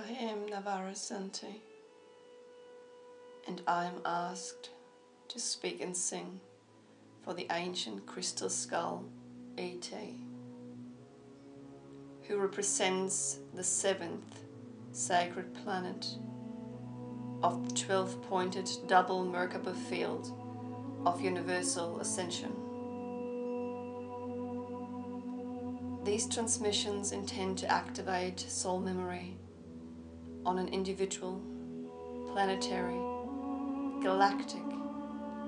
I am Navara Santi, and I am asked to speak and sing for the ancient crystal skull E.T., who represents the seventh sacred planet of the 12-pointed double Merkabah field of universal ascension. These transmissions intend to activate soul memory on an individual, planetary, galactic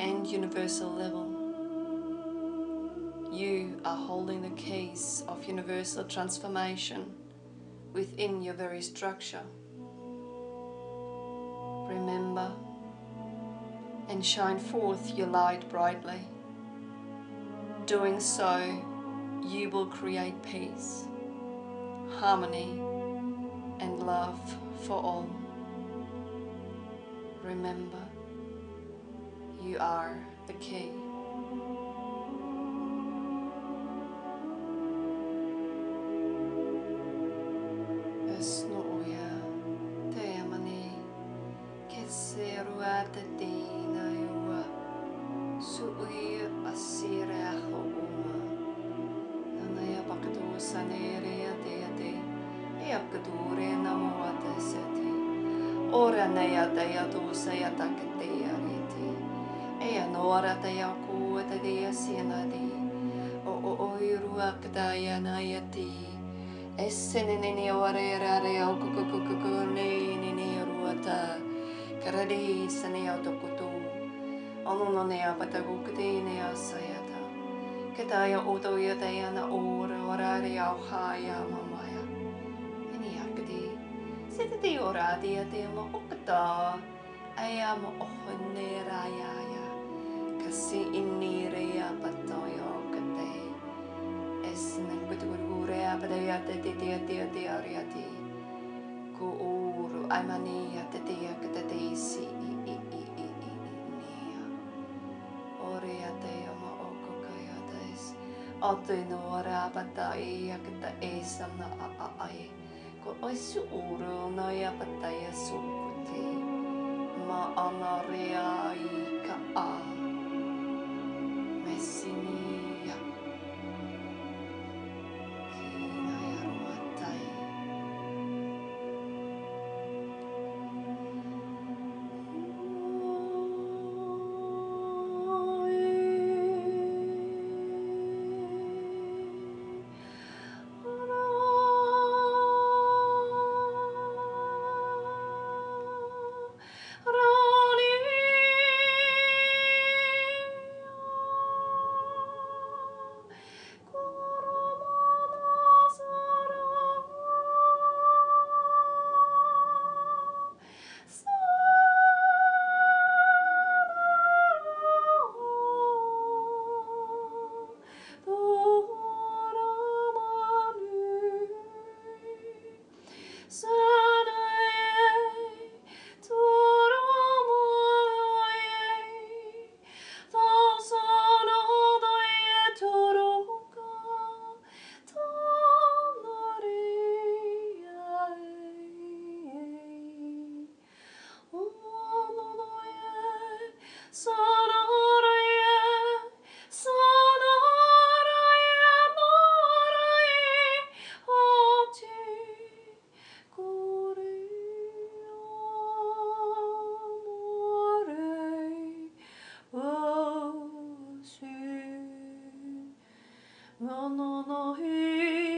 and universal level. You are holding the keys of universal transformation within your very structure. Remember and shine forth your light brightly. Doing so, you will create peace, harmony and love for all. Remember, you are the key. Ora nea dea dosa ya takatea riti. Ea nora dea kua dea sinadi. O iruak dea naiati. Essenenene warera rea kukukukukune nene ruata. Karade sanea tokutu. Ono nea patagukte nea sayata. Kataya otoya dea na ora wararea haya mamaya. Sitati ora dia te mo okta aya mo ohne raya ya kasi inire ya patoyo kate es nangutugure apadaya te ariati ku uru amani ya te kate si i ore ya te mo okokaya des oteno ora pataya kate esam na ai ko oisu uro no ya pataya sukuti ma anaria ika a mesinia kina ya ruatai no.